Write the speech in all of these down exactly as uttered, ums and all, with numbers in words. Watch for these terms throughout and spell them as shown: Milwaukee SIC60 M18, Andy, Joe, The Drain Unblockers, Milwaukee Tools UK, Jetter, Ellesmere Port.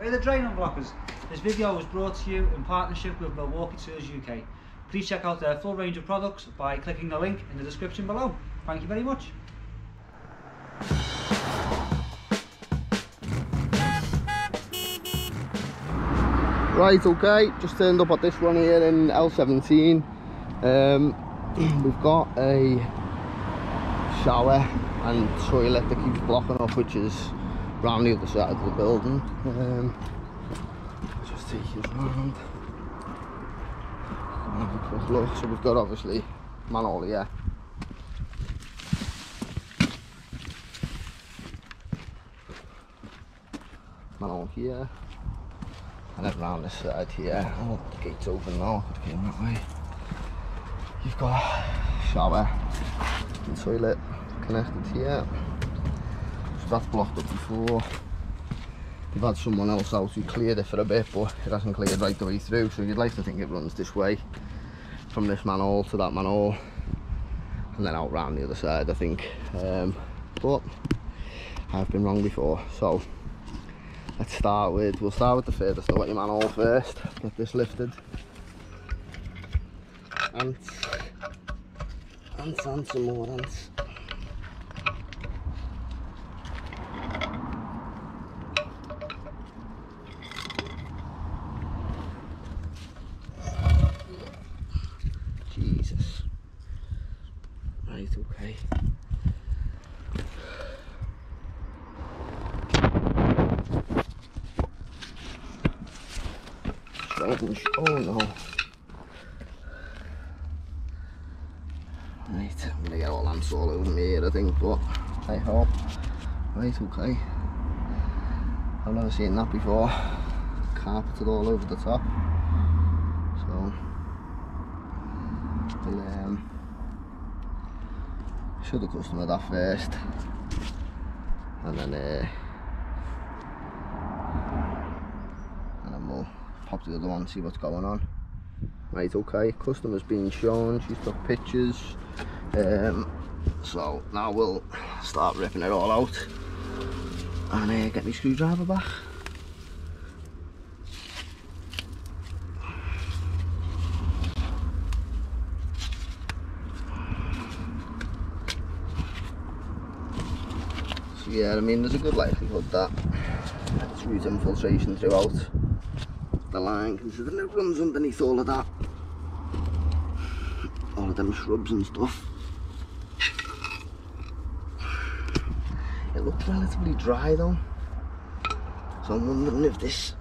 We're the Drain Unblockers. This video was brought to you in partnership with Milwaukee Tools U K. Please check out their full range of products by clicking the link in the description below. Thank you very much. Right, okay, just turned up at this one here in L seventeen. Um, we've got a shower and toilet that keeps blocking off, which is round the other side of the building. Um, just take you around. Have a quick look. So we've got obviously manhole here. Manhole here. And then round this side here. Oh, the gate's open now. It came that way. You've got shower and toilet connected here. That's blocked up before. You've had someone else out who cleared it for a bit, but it hasn't cleared right the way through, so you'd like to think it runs this way from this manhole to that manhole and then out round the other side, I think. Um, but I've been wrong before, so let's start with we'll start with the furthest away manhole first. Get this lifted. Ants, ants, ants, some more ants. Okay. Strange. Oh no. Right, I'm gonna get all ants all over me here, I think, but I hope. Right, okay. I've never seen that before. Carpeted all over the top. So we'll um show the customer that first, and then uh, and then we'll pop the other one, see what's going on. Right, okay, customer's been shown, she's got pictures, um, so now we'll start ripping it all out and uh, get my screwdriver back. Yeah, I mean, there's a good likelihood that it's root infiltration throughout the line, considering it runs underneath all of that, all of them shrubs and stuff. It looks relatively dry though, so I'm wondering if this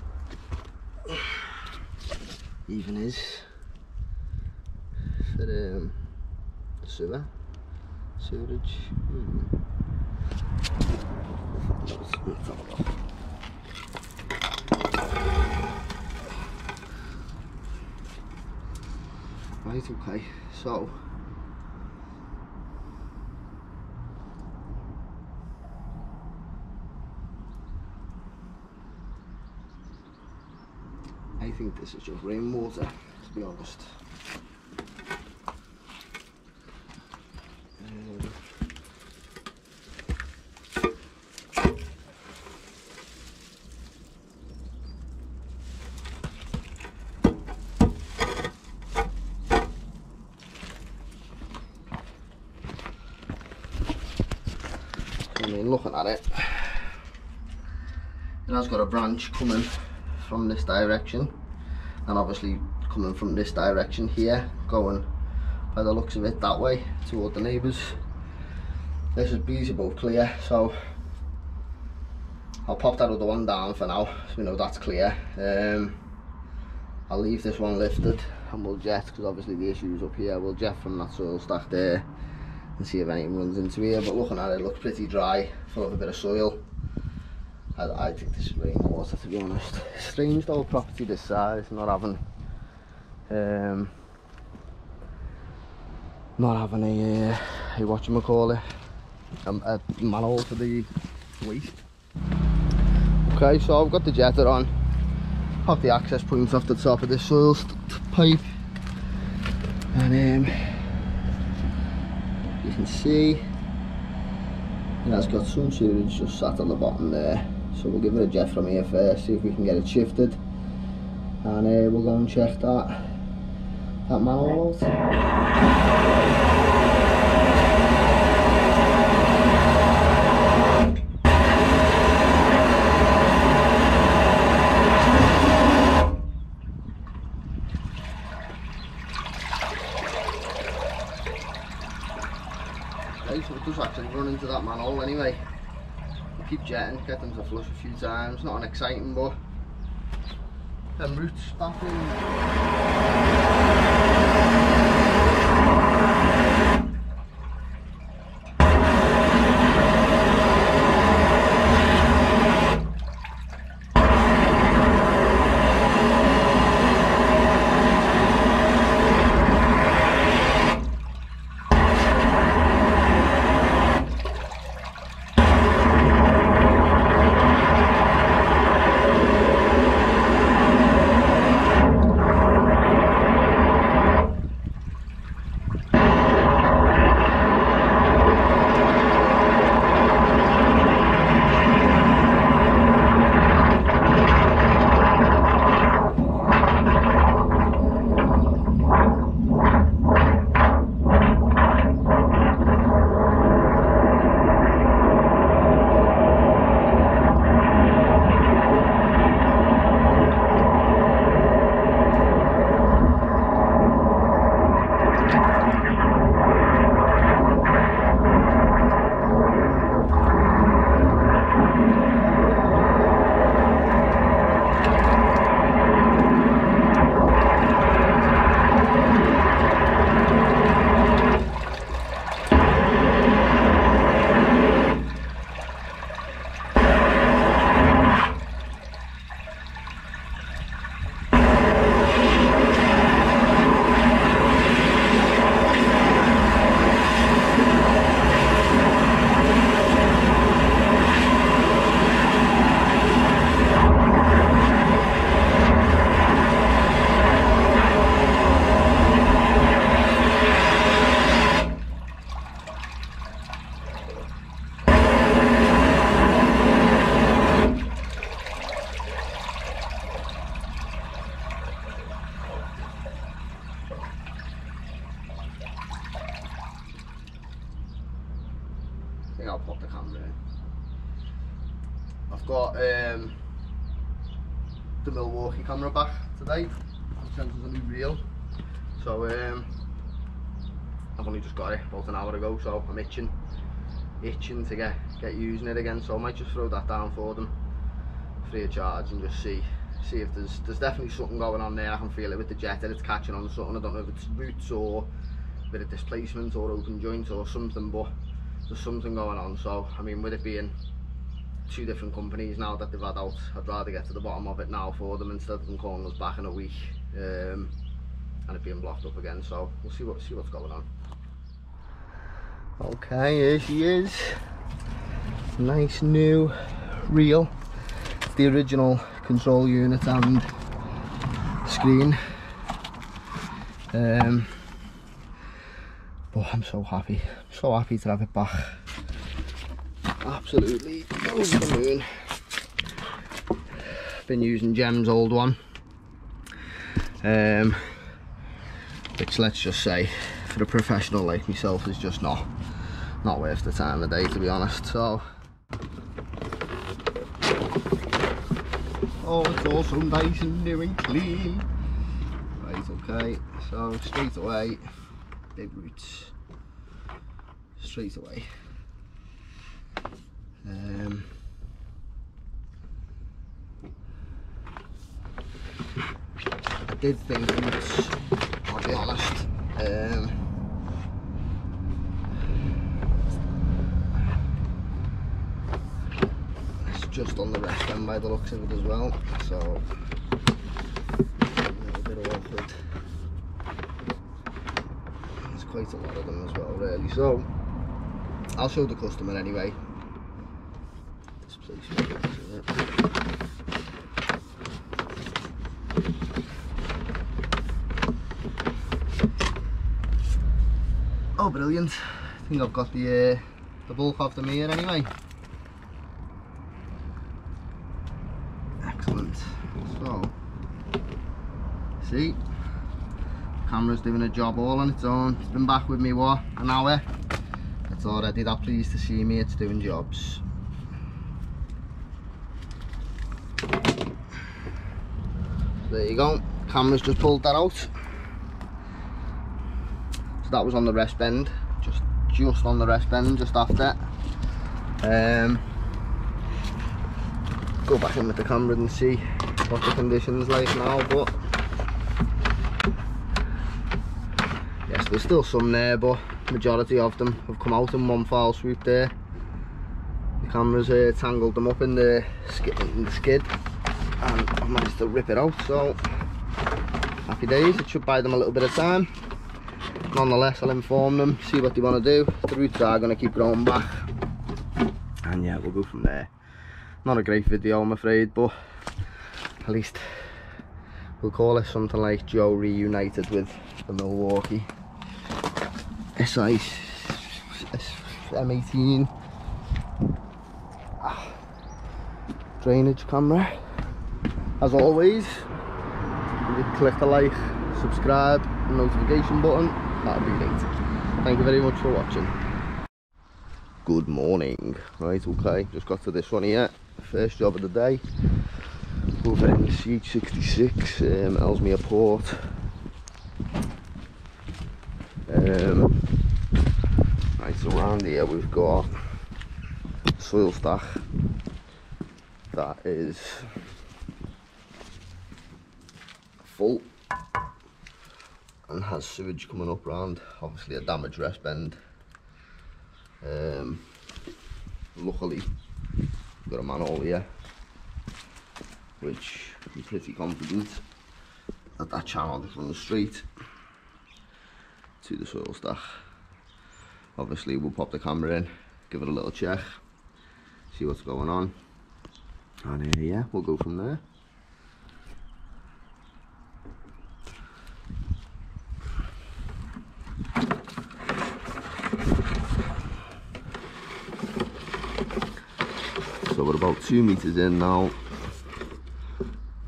even is for um, the sewer, sewerage. Hmm. Right, okay, so I think this is just rainwater, to be honest. I mean, looking at it, it has got a branch coming from this direction, and obviously coming from this direction here, going by the looks of it that way toward the neighbours. This is breathable clear, so I'll pop that other one down for now, so we know that's clear. Um, I'll leave this one lifted and we'll jet, because obviously the issue is up here. We'll jet from that soil stack there and see if anything runs into here, but looking at it, it looks pretty dry, full of a bit of soil. I, I think this is rainwater, to be honest. Strange though, property this size not having um, not having a, uh, a whatchamacallit, a, a manhole for the waste. Okay, so I've got the jetter on, pop the access points off the top of this soil pipe, and um, you can see it has got some sewage just sat on the bottom there, So we'll give it a jet from here first, see if we can get it shifted, and uh, we'll go and check that that manhole out. So it does actually run into that manhole anyway. I keep jetting, get them to flush a few times. Not an exciting, but them roots back I'll pop the camera in. I've got um, the Milwaukee camera back today. It sent us a new reel, so um, I've only just got it about an hour ago, so I'm itching itching to get get using it again, so I might just throw that down for them free of charge and just see see if there's there's definitely something going on there. I can feel it with the jet that it's catching on something. I don't know if it's roots or a bit of displacement or open joint or something, but there's something going on. So I mean, with it being two different companies now that they've had out, I'd rather get to the bottom of it now for them instead of them calling us back in a week um, and it being blocked up again. So we'll see what see what's going on. Okay, here she is, nice new reel. It's the original control unit and screen. Um, But I'm so happy, I'm so happy to have it back. Absolutely over the moon. Been using Jem's old one, um, which, let's just say, for a professional like myself, is just not not worth the time of day, to be honest. So, oh, it's also nice and new and clean. Right, okay. So straight away. Big roots straight away. Um, I did think roots, I'll be honest. Um, it's just on the rest end by the looks of it as well, so a little bit awkward. Quite a lot of them as well, really. So I'll show the customer anyway. This place is oh, brilliant! I think I've got the uh, the bulk of them here anyway. See, camera's doing a job all on its own. It's been back with me what, an hour? It's already that pleased to see me, it's doing jobs. There you go, camera's just pulled that out. So that was on the rest bend, just just on the rest bend, just after. Um, go back in with the camera and see what the condition's like now, but yes, there's still some there, but majority of them have come out in one foul swoop there. The camera's uh, tangled them up in the, in the skid, and I've managed to rip it out, so happy days. It should buy them a little bit of time. Nonetheless, I'll inform them, see what they want to do. The roots are going to keep growing back, and yeah, we'll go from there. Not a great video, I'm afraid, but at least we'll call it something like Joe reunited with the Milwaukee S I C sixty M eighteen ah, drainage camera. As always, if you click the like, subscribe, and notification button, that'd be great. Thank you very much for watching. Good morning. Right, okay, just got to this one here. First job of the day. Over in the S I C sixty-six, um, Ellesmere Port. Um, right, so around here we've got soil stack that is full and has sewage coming up round, obviously a damaged rest bend. Um, luckily we've got a manhole here, which I'm pretty confident that that channel just runs straight to the soil stack. Obviously we'll pop the camera in, give it a little check, see what's going on, and uh, yeah, we'll go from there. So we're about two meters in now,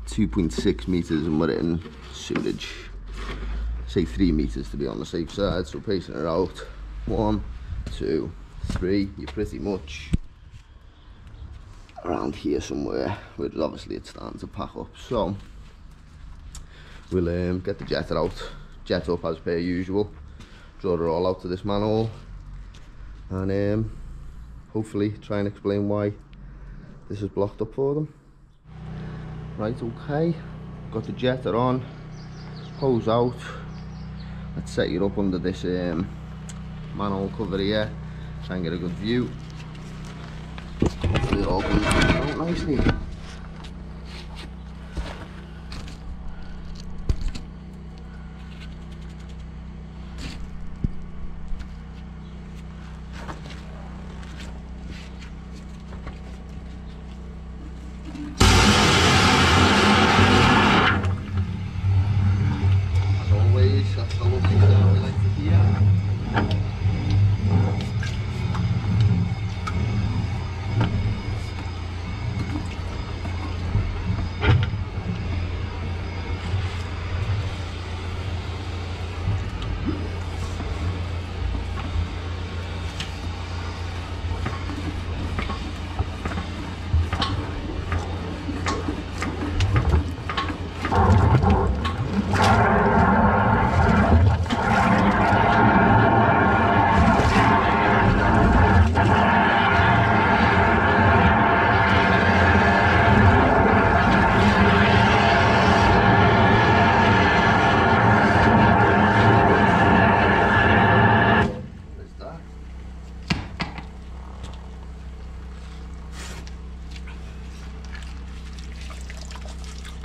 two point six meters, and we're in sewage. Say three meters to be on the safe side, so pacing her out. One, two, three. You're pretty much around here somewhere, which obviously it's starting to pack up. So we'll um, get the jetter out, jet up as per usual, draw her all out to this manhole, and um, hopefully try and explain why this is blocked up for them. Right, okay, got the jetter on, hose out. Let's set you up under this um, manhole cover here, try and get a good view. Hopefully it all comes out nicely.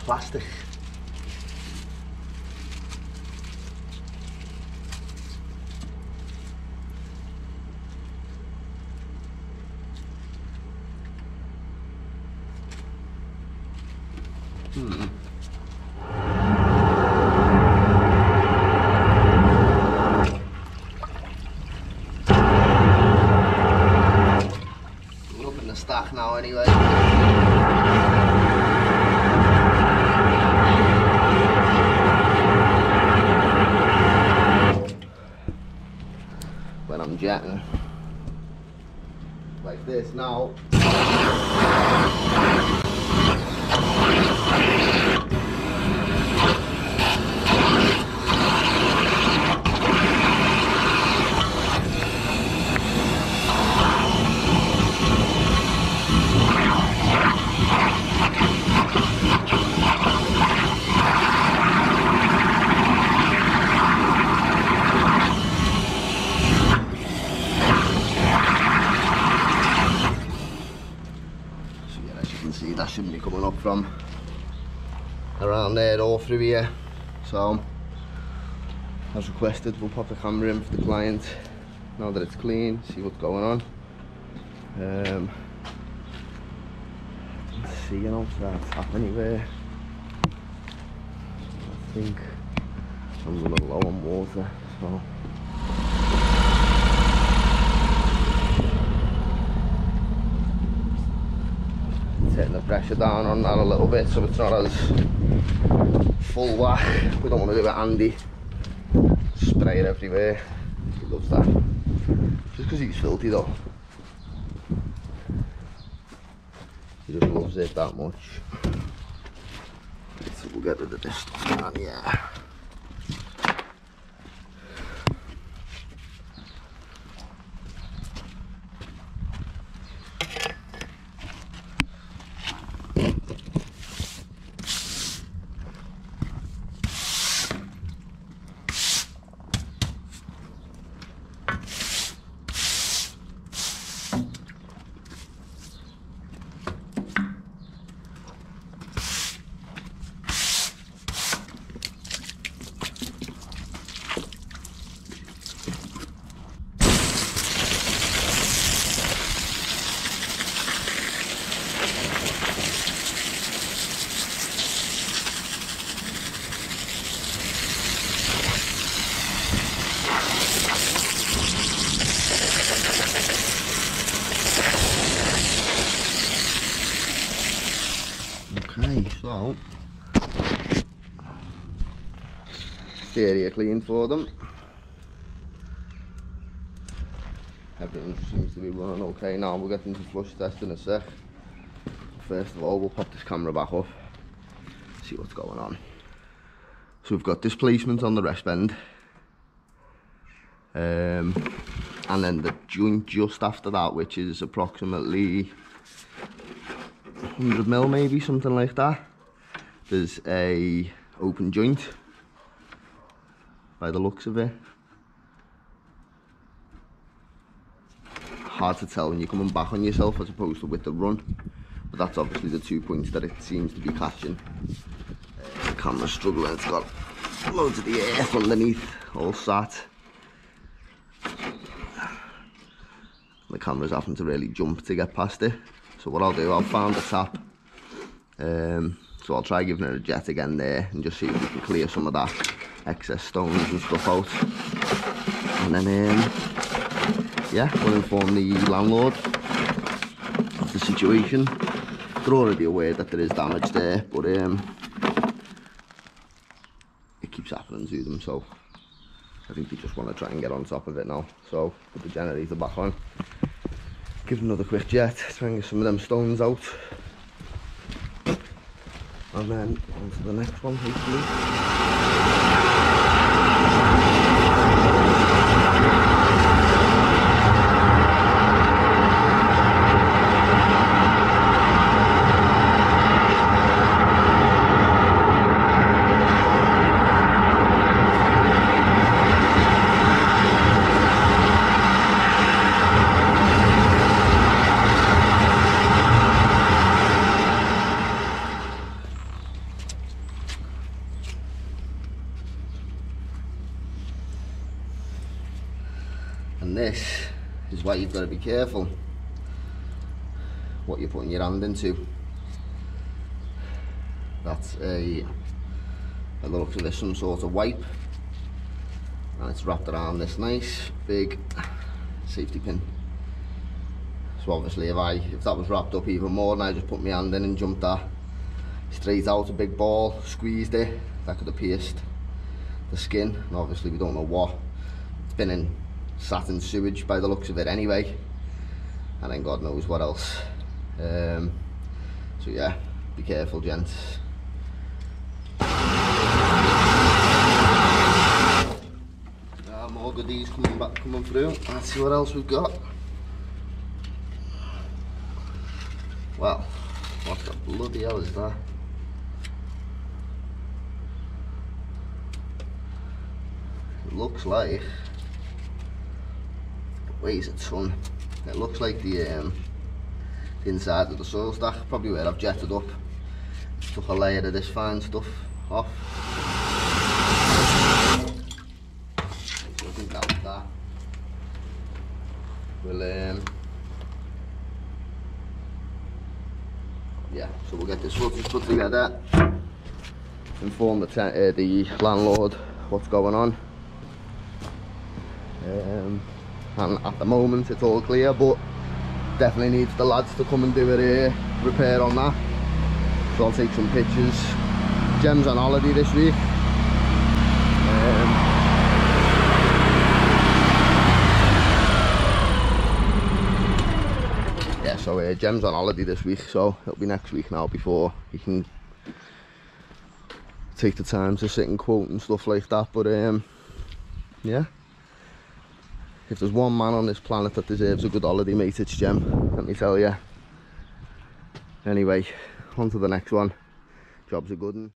Plastic. Hmm. We're up in the stack now anyway. when I'm jetting like this now. Coming up from around there or through here, so as requested we'll pop the camera in for the client now that it's clean, see what's going on. um, I don't see an outside tap anywhere, I think I'm a little low on water, so hitting the pressure down on that a little bit so it's not as full whack. We don't want to do it Andy spray it everywhere, he loves that, just because he's filthy though, he just loves it that much. So we'll get rid of this stuff down here. So, area clean for them. Everything seems to be running okay now. We'll get into flush test in a sec. First of all, we'll pop this camera back up, see what's going on. So we've got displacement on the rest bend, um, and then the joint just after that, which is approximately one hundred mil, maybe something like that. There's a open joint by the looks of it. Hard to tell when you're coming back on yourself as opposed to with the run, but that's obviously the two points that it seems to be catching. Uh, the camera's struggling, it's got loads of the earth underneath, all sat. The camera's having to really jump to get past it. So what I'll do, I'll find the tap, um, so I'll try giving it a jet again there and just see if we can clear some of that excess stones and stuff out, and then um, yeah, we'll inform the landlord of the situation. They're already aware that there is damage there, but um, it keeps happening to them, so I think they just want to try and get on top of it now. So put the generator back on, give it another quick jet, try and get some of them stones out, and then on to the next one hopefully. Why you've got to be careful what you're putting your hand into. That's a, by the looks of this, some sort of wipe, and it's wrapped around this nice big safety pin. So obviously if I if that was wrapped up even more and I just put my hand in and jumped that straight out, a big ball, squeezed it, that could have pierced the skin, and obviously we don't know what it's been in sat in sewage by the looks of it anyway, and then God knows what else. Um, so yeah, be careful, gents. Uh, more goodies coming back, coming through. Let's see what else we've got. Well, what the bloody hell is that? It looks like, weighs a ton. It looks like the um, the inside of the soil stack, probably where I've jetted up. Took a layer of this fine stuff off. It doesn't doubt that. We'll um, yeah, so we'll get this one put together. Inform the uh, the landlord what's going on. Um, and at the moment it's all clear, but definitely needs the lads to come and do a uh, repair on that. So I'll take some pictures. Jem's on holiday this week. Um, yeah, so uh, Jem's on holiday this week, so it'll be next week now before he can take the time to sit and quote and stuff like that. But um, yeah, if there's one man on this planet that deserves a good holiday, mate, it's Jem, let me tell you. Anyway, on to the next one. Jobs are good.